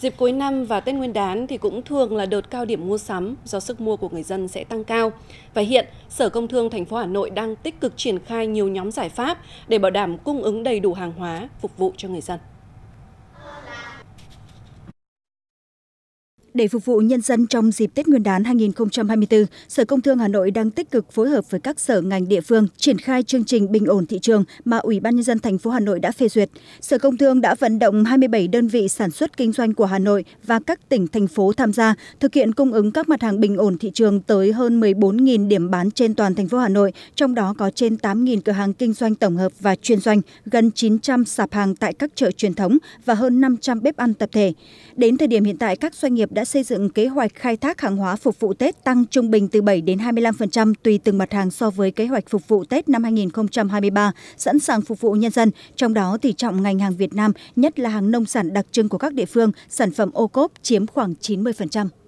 Dịp cuối năm và Tết Nguyên đán thì cũng thường là đợt cao điểm mua sắm do sức mua của người dân sẽ tăng cao. Và hiện, Sở Công Thương thành phố Hà Nội đang tích cực triển khai nhiều nhóm giải pháp để bảo đảm cung ứng đầy đủ hàng hóa phục vụ cho người dân. Để phục vụ nhân dân trong dịp Tết Nguyên đán 2024, Sở Công Thương Hà Nội đang tích cực phối hợp với các sở ngành địa phương triển khai chương trình bình ổn thị trường mà Ủy ban nhân dân thành phố Hà Nội đã phê duyệt. Sở Công Thương đã vận động 27 đơn vị sản xuất kinh doanh của Hà Nội và các tỉnh thành phố tham gia thực hiện cung ứng các mặt hàng bình ổn thị trường tới hơn 14.000 điểm bán trên toàn thành phố Hà Nội, trong đó có trên 8.000 cửa hàng kinh doanh tổng hợp và chuyên doanh, gần 900 sạp hàng tại các chợ truyền thống và hơn 500 bếp ăn tập thể. Đến thời điểm hiện tại, các doanh nghiệp đã xây dựng kế hoạch khai thác hàng hóa phục vụ Tết tăng trung bình từ 7 đến 25% tùy từng mặt hàng so với kế hoạch phục vụ Tết năm 2023, sẵn sàng phục vụ nhân dân, trong đó tỷ trọng ngành hàng Việt Nam, nhất là hàng nông sản đặc trưng của các địa phương, sản phẩm OCOP chiếm khoảng 90%.